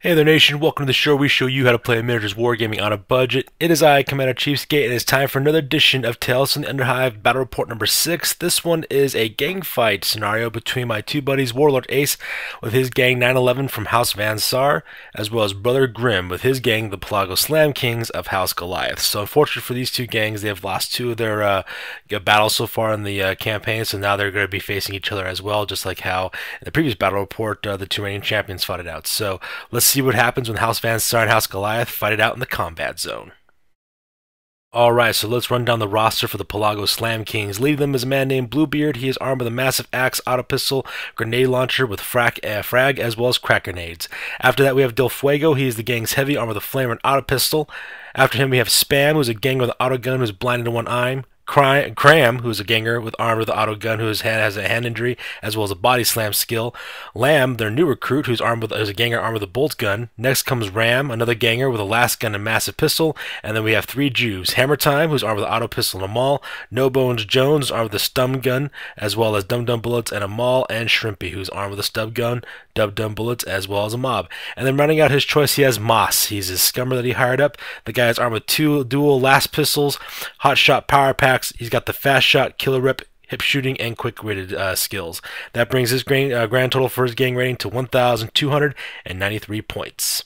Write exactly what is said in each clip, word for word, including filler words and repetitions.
Hey there nation, welcome to the show. We show you how to play miniatures wargaming on a budget. It is I, Commander CheapSkate, and it's time for another edition of Tales from the Underhive Battle Report number six. This one is a gang fight scenario between my two buddies, Warlord Ace with his gang nine eleven from House Van Saar, as well as Brother Grimm with his gang, the Pelaga Slam Kings of House Goliath. So unfortunately for these two gangs, they have lost two of their uh, battles so far in the uh, campaign, so now they're going to be facing each other as well, just like how in the previous Battle Report, uh, the two reigning champions fought it out. So let's see what happens when House Van Saar and House Goliath fight it out in the combat zone. Alright, so let's run down the roster for the Pelaga Slam Kings. Leading them is a man named Bluebeard. He is armed with a massive axe, auto pistol, grenade launcher with frac, uh, frag, as well as crack grenades. After that we have Del Fuego. He is the gang's heavy, armed with a flamer and auto pistol. After him we have Spam, who is a ganger with an auto gun who is blinded in one eye. Cram, who is a ganger with armed with an auto gun, whose hand has a hand injury as well as a body slam skill. Lamb, their new recruit, who's armed with is a ganger armed with a bolt gun. Next comes Ram, another ganger with a last gun and massive pistol. And then we have three Jews: Hammer Time, who's armed with an auto pistol and a maul. No Bones Jones, armed with a stun gun, as well as dum dum bullets and a maul. And Shrimpy, who's armed with a stub gun, dum dum bullets, as well as a mob. And then rounding out his choice, he has Moss. He's his scummer that he hired up. The guy is armed with two dual last pistols, hot shot power pack. He's got the fast shot, killer rip, hip shooting, and quick rated uh, skills. That brings his grand, uh, grand total for his gang rating to one thousand two hundred ninety-three points.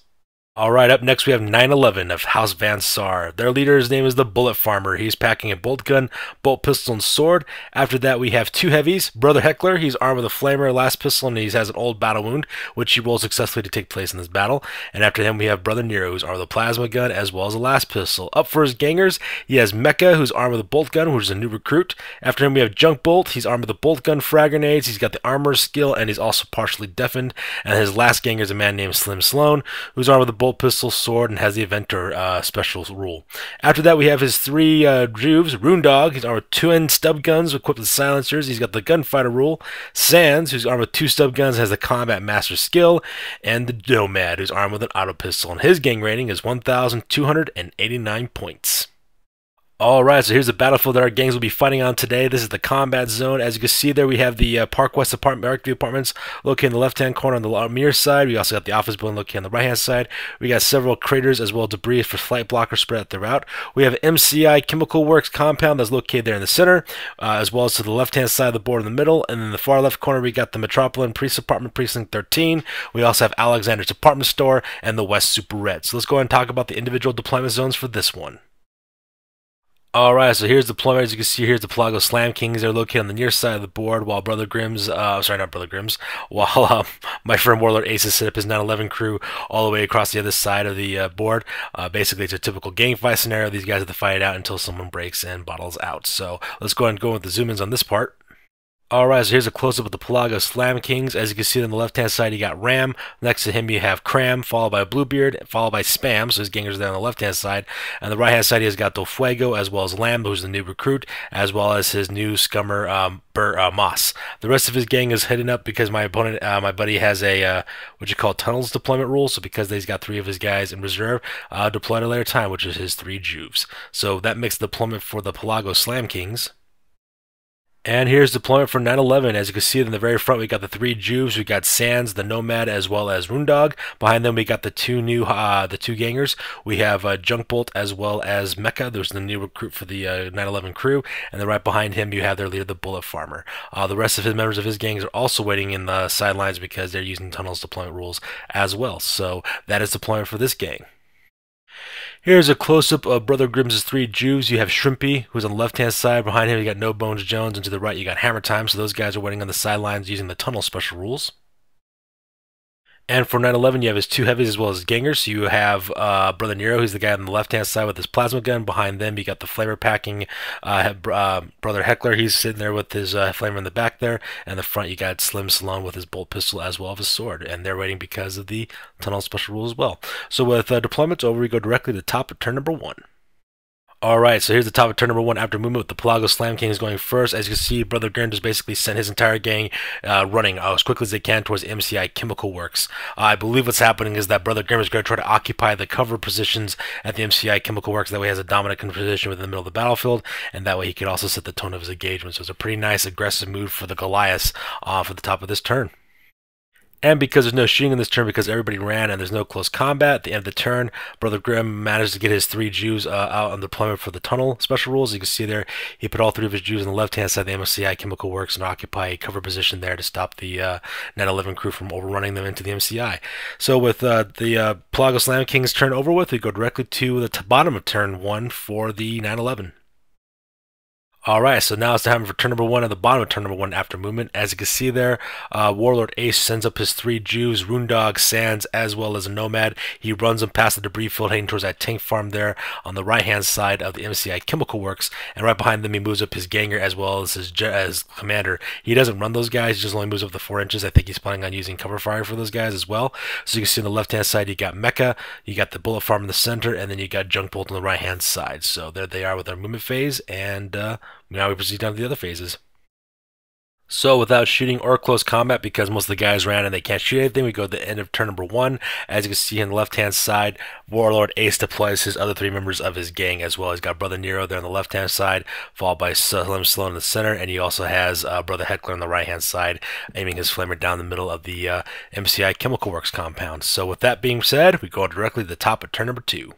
Alright, up next we have nine eleven of House Van Saar. Their leader's name is the Bullet Farmer. He's packing a bolt gun, bolt pistol, and sword. After that we have two heavies. Brother Heckler, he's armed with a flamer, last pistol, and he has an old battle wound, which he rolls successfully to take place in this battle. And after him we have Brother Nero, who's armed with a plasma gun, as well as a last pistol. Up for his gangers, he has Mecha, who's armed with a bolt gun, which is a new recruit. After him we have Junk Bolt. He's armed with a bolt gun, frag grenades, he's got the armor skill, and he's also partially deafened. And his last ganger is a man named Slim Sloan, who's armed with a bolt pistol, sword, and has the inventor uh, special rule. After that we have his three uh, Juves. Rune Dog, he's armed with two end stub guns equipped with silencers, he's got the gunfighter rule. Sands, who's armed with two stub guns, has the combat master skill. And the Nomad, who's armed with an auto pistol, and his gang rating is one thousand two hundred eighty-nine points. Alright, so here's the battlefield that our gangs will be fighting on today. This is the combat zone. As you can see there, we have the uh, Park West apartment, Park View Apartments located in the left-hand corner on the mirror side. We also got the office building located on the right-hand side. We got several craters as well as debris for flight blockers spread throughout. We have M C I Chemical Works compound that's located there in the center, uh, as well as to the left-hand side of the board in the middle. And then the far left corner, we got the Metropolitan Priest Apartment, Precinct thirteen. We also have Alexander's Department Store and the West Super Red. So let's go ahead and talk about the individual deployment zones for this one. Alright, so here's the deployment. As you can see, here's the Pelaga Slam Kings. They're located on the near side of the board, while Brother Grimm's, uh, sorry, not Brother Grimm's, while uh, my friend Warlord Ace has set up his nine eleven crew all the way across the other side of the uh, board. Uh, basically, it's a typical gang fight scenario. These guys have to fight it out until someone breaks and bottles out. So let's go ahead and go with the zoom-ins on this part. Alright, so here's a close-up of the Pelaga Slam Kings. As you can see on the left-hand side, you got Ram. Next to him, you have Cram, followed by Bluebeard, followed by Spam, so his gangers are there on the left-hand side. And the right-hand side, he's got Del Fuego, as well as Lamb, who's the new recruit, as well as his new scummer, um, Bur uh, Moss. The rest of his gang is heading up because my opponent, uh, my buddy, has a, uh, what you call, tunnels deployment rule, so because he's got three of his guys in reserve, uh, deployed at a later time, which is his three Juves. So that makes the deployment for the Pelaga Slam Kings. And here's deployment for nine eleven. As you can see in the very front, we got the three Juves, we got Sands, the Nomad, as well as Rune Dog. Behind them, we got the two new, uh, the two gangers. We have uh, Junk Bolt as well as Mecha. There's the new recruit for the uh, nine eleven crew. And then right behind him, you have their leader, the Bullet Farmer. Uh, the rest of his members of his gangs are also waiting in the sidelines because they're using tunnels deployment rules as well. So that is deployment for this gang. Here's a close-up of Brother Grimm's three Jews. You have Shrimpy, who's on the left-hand side. Behind him, you got No Bones Jones, and to the right, you got Hammer Time. So those guys are waiting on the sidelines using the tunnel special rules. And for nine eleven, you have his two heavies as well as his gangers. So you have uh, Brother Nero, who's the guy on the left-hand side with his plasma gun. Behind them, you got the flamer packing uh, uh, Brother Heckler. He's sitting there with his uh, flamer in the back there. And in the front, you got Slim Sloan with his bolt pistol as well as his sword. And they're waiting because of the tunnel special rule as well. So with uh, deployments over, we go directly to top of turn number one. Alright, so here's the top of turn number one after movement with the Pelaga Slam Kings going first. As you can see, Brother Grimm just basically sent his entire gang uh, running uh, as quickly as they can towards M C I Chemical Works. Uh, I believe what's happening is that Brother Grimm is going to try to occupy the cover positions at the M C I Chemical Works. That way he has a dominant position within the middle of the battlefield, and that way he can also set the tone of his engagement. So it's a pretty nice aggressive move for the Goliaths uh, for the top of this turn. And because there's no shooting in this turn, because everybody ran and there's no close combat, at the end of the turn, Brother Grimm managed to get his three Jews uh, out on deployment for the tunnel special rules. You can see there, he put all three of his Jews on the left-hand side of the M C I Chemical Works and occupy a cover position there to stop the uh, nine eleven crew from overrunning them into the M C I. So with uh, the uh, Pelaga Slam Kings turn over with, we go directly to the t bottom of turn one for the nine eleven. Alright, so now it's time for turn number one at the bottom of turn number one after movement. As you can see there, uh, Warlord Ace sends up his three Jews, Rune Dog, Sands, as well as a Nomad. He runs them past the debris field, heading towards that tank farm there on the right-hand side of the M C I Chemical Works. And right behind them, he moves up his Ganger as well as his, as Commander. He doesn't run those guys, he just only moves up the four inches. I think he's planning on using cover fire for those guys as well. So you can see on the left-hand side, you got Mecha, you got the Bullet Farm in the center, and then you got Junk Bolt on the right-hand side. So there they are with their movement phase, and uh, now we proceed down to the other phases. So without shooting or close combat, because most of the guys ran and they can't shoot anything, we go to the end of turn number one. As you can see on the left-hand side, Warlord Ace deploys his other three members of his gang as well. He's got Brother Nero there on the left-hand side, followed by Slim Sloan in the center, and he also has uh, Brother Heckler on the right-hand side, aiming his flamer down the middle of the uh, M C I Chemical Works compound. So with that being said, we go directly to the top of turn number two.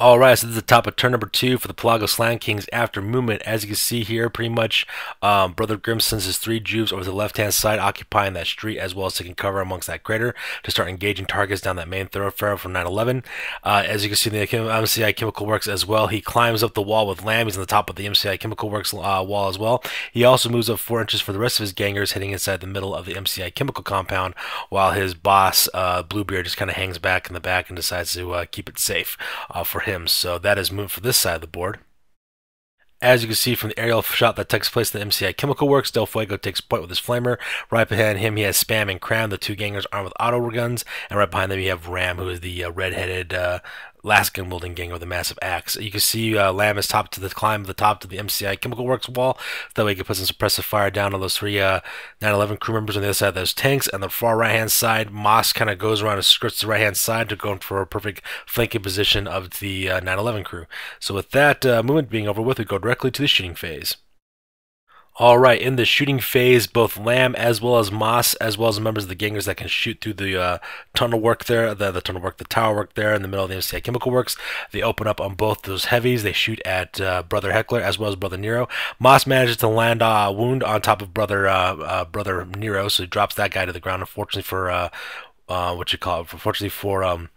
Alright, so this is the top of turn number two for the Pelaga Slam Kings after movement. As you can see here, pretty much um, Brother Grimm sends his three Jews over to the left-hand side, occupying that street as well as taking cover amongst that crater to start engaging targets down that main thoroughfare from nine eleven. Uh, as you can see in the M C I Chemical Works as well, he climbs up the wall with Lamb. He's on the top of the M C I Chemical Works uh, wall as well. He also moves up four inches for the rest of his gangers, hitting inside the middle of the M C I Chemical compound, while his boss, uh, Bluebeard, just kind of hangs back in the back and decides to uh, keep it safe uh, for him. So that is moved for this side of the board. As you can see from the aerial shot that takes place in the M C I Chemical Works, Del Fuego takes point with his flamer. Right behind him, he has Spam and Cram, the two gangers armed with auto guns. And right behind them, you have Ram, who is the uh, red-headed uh, Laskin wielding ganger with a massive axe. You can see uh, Lamb is top to the climb, the top to the M C I Chemical Works wall. That way, he can put some suppressive fire down on those three uh, nine eleven crew members on the other side of those tanks. And the far right-hand side, Moss kind of goes around and skirts the right-hand side to go in for a perfect flanking position of the uh, nine eleven crew. So with that uh, movement being over with, we go directly to the shooting phase. Alright, in the shooting phase, both Lamb as well as Moss, as well as members of the gangers that can shoot through the uh, tunnel work there, the, the tunnel work, the tower work there in the middle of the M C I Chemical Works, they open up on both those heavies. They shoot at uh, Brother Heckler as well as Brother Nero. Moss manages to land a uh, wound on top of Brother uh, uh, Brother Nero, so he drops that guy to the ground. Unfortunately for, uh, uh, what you call it, unfortunately for... Um,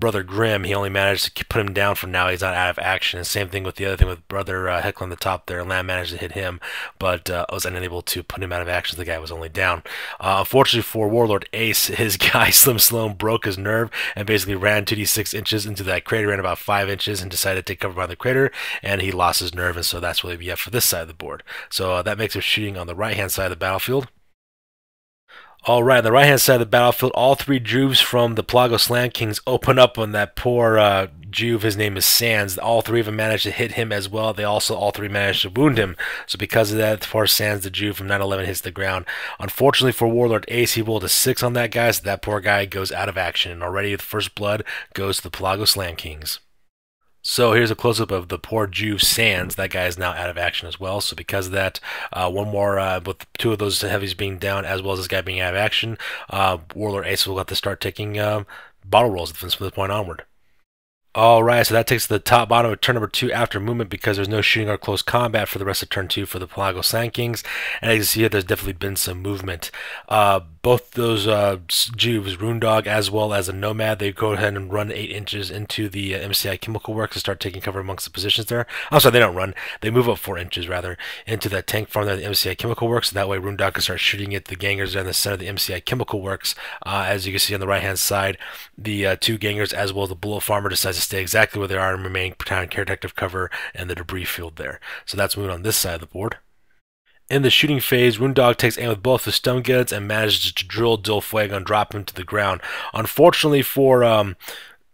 Brother Grimm, he only managed to put him down for now. He's not out of action. And same thing with the other thing with Brother uh, Heckler on the top there. Lamb managed to hit him, but uh, I was unable to put him out of action. The guy was only down. Uh, unfortunately for Warlord Ace, his guy Slim Sloan broke his nerve and basically ran two d six inches into that crater, ran about five inches, and decided to take cover by the crater, and he lost his nerve, and so that's what he'd be at for this side of the board. So uh, that makes him shooting on the right-hand side of the battlefield. Alright, on the right-hand side of the battlefield, all three Juves from the Pelaga Slam Kings open up on that poor uh, Juve. His name is Sands. All three of them managed to hit him as well. They also, all three managed to wound him. So because of that, poor Sands, the Juve from nine eleven, hits the ground. Unfortunately for Warlord Ace, he rolled a six on that guy, so that poor guy goes out of action. And already the first blood goes to the Pelaga Slam Kings. So here's a close-up of the poor Juve Sands. That guy is now out of action as well. So because of that, uh, one more uh, with two of those heavies being down as well as this guy being out of action, uh, Warlord Ace will have to start taking um, bottle rolls from this point onward. Alright, so that takes the top bottom of turn number two after movement, because there's no shooting or close combat for the rest of turn two for the Pelaga Slam Kings. And as you can see here, there's definitely been some movement. Uh, both those uh, Juves, Rune Dog as well as a Nomad, they go ahead and run eight inches into the uh, M C I Chemical Works and start taking cover amongst the positions there. I'm sorry, they don't run. They move up four inches, rather, into that tank farm there, the M C I Chemical Works. And that way, Rune Dog can start shooting at the gangers down the center of the M C I Chemical Works. Uh, as you can see on the right-hand side, the uh, two gangers as well as the Bullet Farmer decides to stay exactly where they are and remain protective care protective cover and the debris field there. So that's moving on this side of the board. In the shooting phase, Rune Dog takes aim with both his stun guns and manages to drill Del Fuego and drop him to the ground. Unfortunately for um,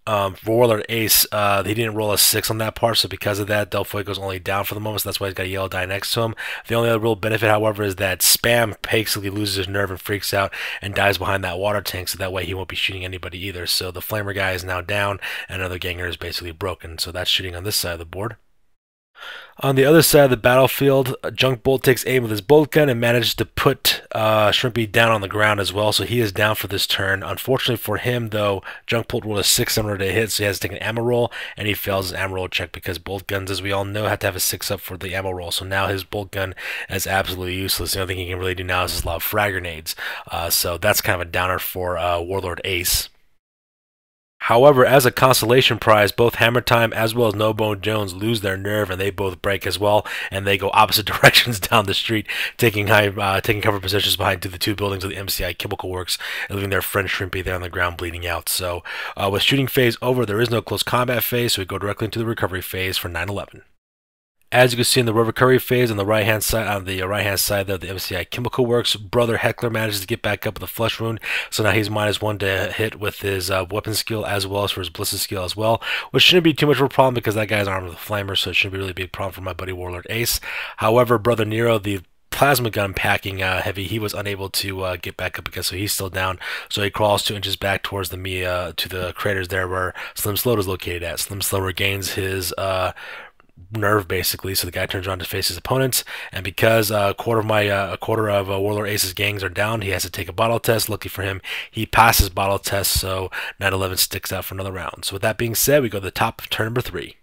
um, for Warlord Ace, uh, he didn't roll a six on that part, so because of that, Del Fuego's only down for the moment, so that's why he's got a yellow die next to him. The only other real benefit, however, is that Spam basically loses his nerve and freaks out and dies behind that water tank, so that way he won't be shooting anybody either. So the flamer guy is now down, and another ganger is basically broken, so that's shooting on this side of the board. On the other side of the battlefield, Junk Bolt takes aim with his bolt gun and manages to put uh, Shrimpy down on the ground as well, so he is down for this turn. Unfortunately for him, though, Junk Bolt rolled a six in order to hit, so he has to take an ammo roll, and he fails his ammo roll check because bolt guns, as we all know, have to have a six up for the ammo roll, so now his bolt gun is absolutely useless. The only thing he can really do now is just lob frag grenades, uh, so that's kind of a downer for uh, Warlord Ace. However, as a consolation prize, both Hammer Time as well as No Bones Jones lose their nerve, and they both break as well, and they go opposite directions down the street, taking high, uh, taking cover positions behind to the two buildings of the M C I Chemical Works, and leaving their friend Shrimpy there on the ground bleeding out. So, uh, with shooting phase over, there is no close combat phase, so we go directly into the recovery phase for nine eleven. As you can see in the recovery phase on the right hand side, on the right hand side of the M C I Chemical Works, Brother Heckler manages to get back up with a flesh wound, so now he's minus one to hit with his uh, weapon skill as well as for his ballistic skill as well, which shouldn't be too much of a problem because that guy's armed with a flamer, so it shouldn't be really a big problem for my buddy Warlord Ace. However, Brother Nero, the plasma gun packing uh, heavy, he was unable to uh, get back up because so he's still down, so he crawls two inches back towards the me uh, to the craters there where Slim Sloan is located at. Slim Sloan regains his uh, nerve basically, so the guy turns around to face his opponents, and because uh, a quarter of my uh, a quarter of uh, Warlord Ace's gangs are down, he has to take a bottle test. Lucky for him, he passes bottle test, so nine eleven sticks out for another round. So with that being said, we go to the top of turn number three.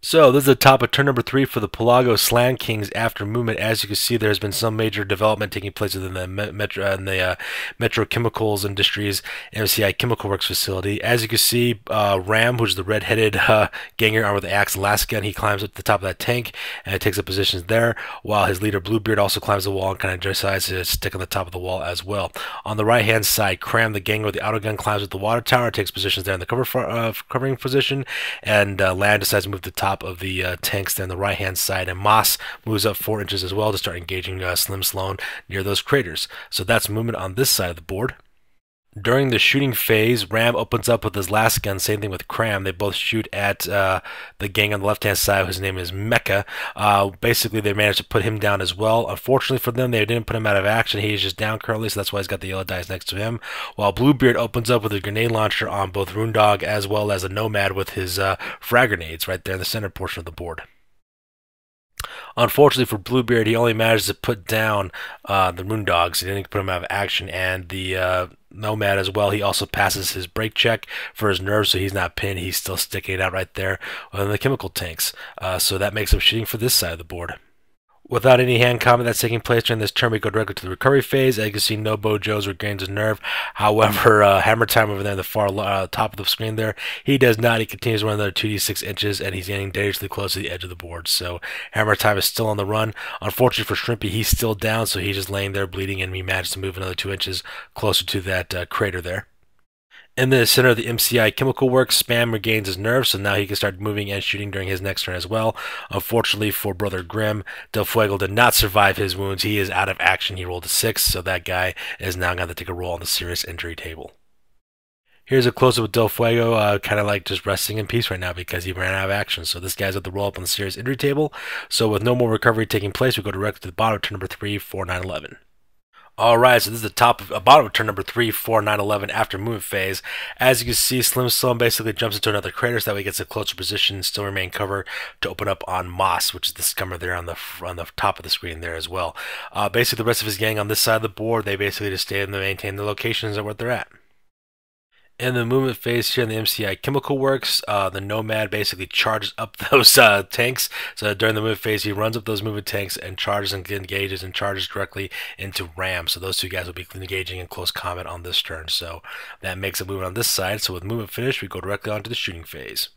So this is the top of turn number three for the Pelaga Slam Kings after movement. As you can see, there has been some major development taking place within the metro and the uh, Metro Chemicals Industries M C I Chemical Works facility. As you can see, uh, Ram, who's the red-headed uh, ganger armed with the axe last gun, he climbs up to the top of that tank and takes up positions there. While his leader Bluebeard also climbs the wall and kind of decides to stick on the top of the wall as well. On the right-hand side, Cram, the ganger with the auto gun, climbs up the water tower, takes positions there in the cover for, uh, covering position, and uh, Lamb decides to move to the top of the uh, tanks there on the right hand side, and Moss moves up four inches as well to start engaging uh, Slim Sloan near those craters. So that's movement on this side of the board. During the shooting phase, Ram opens up with his last gun, same thing with Cram. They both shoot at uh, the gang on the left-hand side, whose name is Mecha. Uh, basically, they managed to put him down as well. Unfortunately for them, they didn't put him out of action. He is just down currently, so that's why he's got the yellow dice next to him. While Bluebeard opens up with a grenade launcher on both Rune Dog as well as a Nomad with his uh, frag grenades right there in the center portion of the board. Unfortunately for Bluebeard, he only managed to put down uh, the Rune Dogs. He didn't put him out of action, and the uh, Nomad as well. He also passes his break check for his nerves, so he's not pinned. He's still sticking it out right there on the chemical tanks. Uh, so that makes him shooting for this side of the board. Without any hand combat that's taking place during this turn, we go directly to the recovery phase. As you can see, No Bones Jones regains his nerve. However, uh, Hammer Time over there in the far uh, top of the screen there, he does not. He continues to run another two d six inches, and he's getting dangerously close to the edge of the board. So Hammer Time is still on the run. Unfortunately for Shrimpy, he's still down, so he's just laying there bleeding, and he managed to move another two inches closer to that uh, crater there. In the center of the M C I Chemical Works, Spam regains his nerve, so now he can start moving and shooting during his next turn as well. Unfortunately for Brother Grimm, Del Fuego did not survive his wounds. He is out of action. He rolled a six, so that guy is now going to take a roll on the serious injury table. Here's a close-up with Del Fuego, uh, kind of like just resting in peace right now because he ran out of action. So this guy's at the roll-up on the serious injury table. So with no more recovery taking place, we go directly to the bottom of turn number three for nine eleven. Alright, so this is the top of, uh, bottom of turn number three for nine eleven after movement phase. As you can see, Slim Sloan basically jumps into another crater so that way he gets a closer position and still remain cover to open up on Moss, which is the scummer there on the on the top of the screen there as well. Uh, basically, the rest of his gang on this side of the board, they basically just stay and maintain the locations of where they're at. In the movement phase here in the M C I Chemical Works, uh, the Nomad basically charges up those uh, tanks. So during the movement phase, he runs up those movement tanks and charges and engages and charges directly into Ram. So those two guys will be engaging in close combat on this turn. So that makes a movement on this side. So with movement finished, we go directly on to the shooting phase.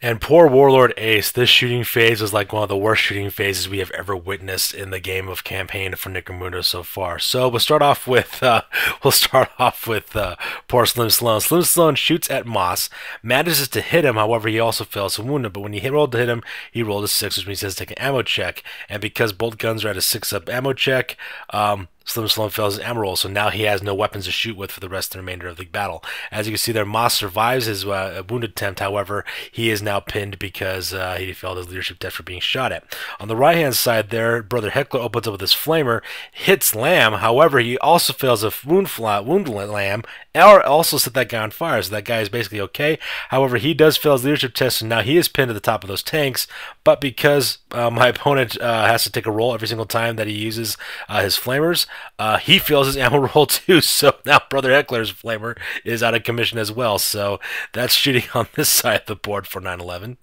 And poor Warlord Ace, this shooting phase is like one of the worst shooting phases we have ever witnessed in the game of campaign for Necromunda so far. So we'll start off with uh, we'll start off with uh, poor Slim Sloan. Slim Sloan shoots at Moss, manages to hit him. However, he also fails to wound him. But when he rolled to hit him, he rolled a six, which means he has to take an ammo check. And because bolt guns are at a six-up ammo check, um, Slim Sloan fails his ammo roll, so now he has no weapons to shoot with for the rest of the remainder of the battle. As you can see there, Moss survives his uh, wounded attempt. However, he is now pinned because uh, he failed his leadership test for being shot at. On the right-hand side there, Brother Heckler opens up with his flamer, hits Lamb. However, he also fails a wound, fly, wound Lamb, or also set that guy on fire, so that guy is basically okay. However, he does fail his leadership test, and now he is pinned to the top of those tanks. But because uh, my opponent uh, has to take a roll every single time that he uses uh, his flamers, Uh, he fails his ammo roll too, so now Brother Heckler's flamer is out of commission as well. So that's shooting on this side of the board for nine eleven.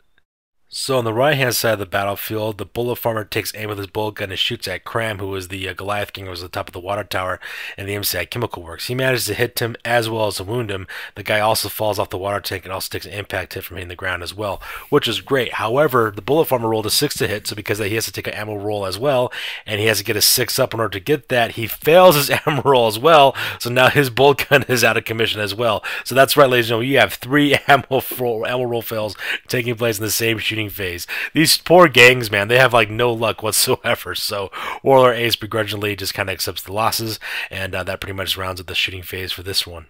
So on the right-hand side of the battlefield, the Bullet Farmer takes aim with his bullet gun and shoots at Cram, who is the uh, Goliath King who was at the top of the water tower in the M C I Chemical Works. He manages to hit him as well as to wound him. The guy also falls off the water tank and also takes an impact hit from hitting the ground as well, which is great. However, the Bullet Farmer rolled a six to hit, so because of that, he has to take an ammo roll as well, and he has to get a six up in order to get that. He fails his ammo roll as well, so now his bullet gun is out of commission as well. So that's right, ladies and gentlemen, you have three ammo roll, ammo roll fails taking place in the same shooting phase. These poor gangs, man, they have like no luck whatsoever. So Warlord Ace begrudgingly just kind of accepts the losses, and uh, that pretty much rounds up the shooting phase for this one.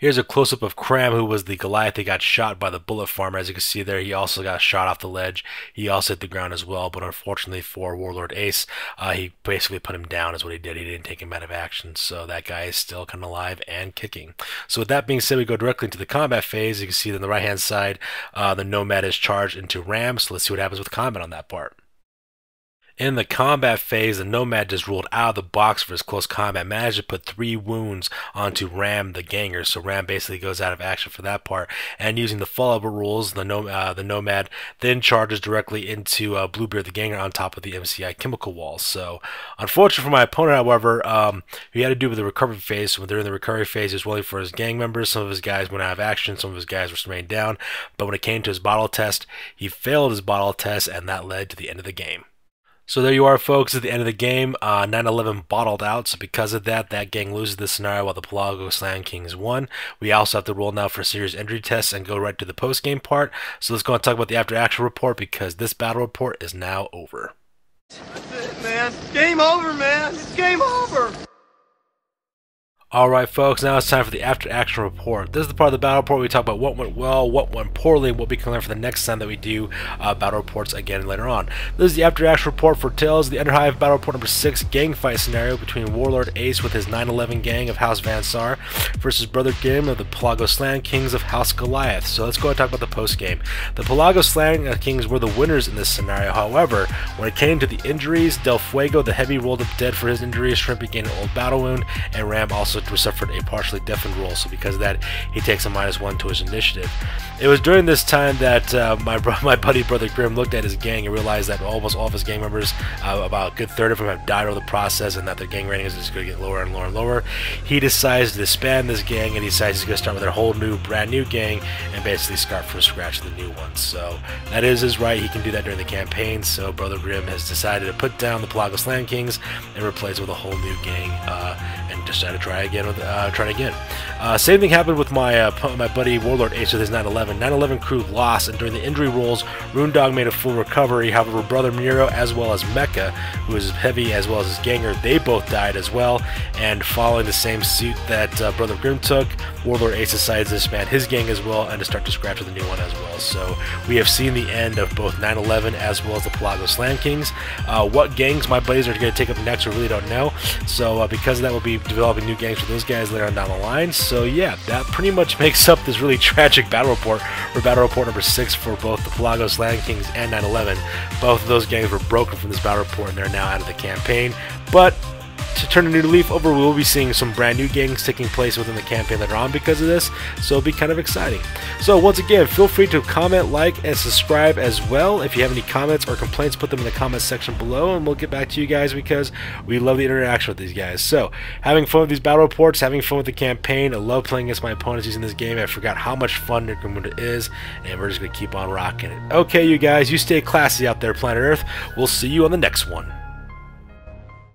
Here's a close-up of Cram, who was the Goliath that got shot by the Bullet Farmer. As you can see there, he also got shot off the ledge. He also hit the ground as well, but unfortunately for Warlord Ace, uh, he basically put him down is what he did. He didn't take him out of action, so that guy is still kind of alive and kicking. So with that being said, we go directly into the combat phase. You can see on the right-hand side, uh, the Nomad is charged into Ram, so let's see what happens with combat on that part. In the combat phase, the Nomad just rolled out of the box for his close combat, managed to put three wounds onto Ram the Ganger, so Ram basically goes out of action for that part. And using the follow-up rules, the, nom uh, the Nomad then charges directly into uh, Bluebeard the Ganger on top of the M C I Chemical Wall. So, unfortunately for my opponent, however, um, he had to do with the recovery phase. So when they're in the recovery phase, he was waiting for his gang members. Some of his guys went out of action, some of his guys were staying down. But when it came to his bottle test, he failed his bottle test, and that led to the end of the game. So there you are, folks, at the end of the game, uh, nine eleven bottled out, so because of that, that gang loses this scenario while the Pelaga Slam Kings won. We also have to roll now for serious injury tests and go right to the post-game part, so let's go and talk about the after-action report, because this battle report is now over. That's it, man. Game over, man. It's game over. Alright folks, now it's time for the after action report. This is the part of the battle report where we talk about what went well, what went poorly, and what we can learn for the next time that we do uh, battle reports again later on. This is the after action report for Tales of the Underhive battle report number six, gang fight scenario between Warlord Ace with his nine eleven gang of House Van Saar versus Brother Grimm of the Pelaga Slam Kings of House Goliath. So let's go and talk about the post game. The Pelaga Slam Kings were the winners in this scenario. However, when it came to the injuries, Del Fuego the Heavy rolled up dead for his injuries, Shrimpy gained an old battle wound, and Ram also suffered a partially deafened roll, so because of that he takes a minus one to his initiative. It was during this time that uh, my my buddy Brother Grimm looked at his gang and realized that almost all of his gang members, uh, about a good third of them, have died over the process, and that their gang rating is just going to get lower and lower and lower. He decides to disband this gang, and he decides he's going to start with a whole new, brand new gang and basically start from scratch the new one. So that is his right. He can do that during the campaign. So Brother Grimm has decided to put down the Pelaga Slam Kings and replace it with a whole new gang, uh, and decided to try again with uh, trying again. Uh, same thing happened with my uh, my buddy Warlord Ace with his nine eleven. nine eleven crew lost, and during the injury rolls, Rune Dog made a full recovery. However, Brother Nero as well as Mecha, who is heavy as well as his ganger, they both died as well. And following the same suit that uh, Brother Grimm took, Warlord Ace decides to disband his gang as well and to start to scratch with a new one as well. So we have seen the end of both nine eleven as well as the Pelaga Slam Kings. Uh, what gangs my buddies are going to take up next, we really don't know. So uh, because of that, we'll be developing new gangs for those guys later on down the line. So yeah, that pretty much makes up this really tragic battle report for battle report number six for both the Pelaga Slam Kings and nine eleven. Both of those gangs were broken from this battle report, and they're now out of the campaign. But to turn a new leaf over, we will be seeing some brand new gangs taking place within the campaign later on because of this, so it'll be kind of exciting. So once again, feel free to comment, like, and subscribe as well. If you have any comments or complaints, put them in the comments section below, and we'll get back to you guys because we love the interaction with these guys. So having fun with these battle reports, having fun with the campaign. I love playing against my opponents using this game. I forgot how much fun Necromunda is, and we're just going to keep on rocking it. Okay, you guys, you stay classy out there, planet Earth. We'll see you on the next one.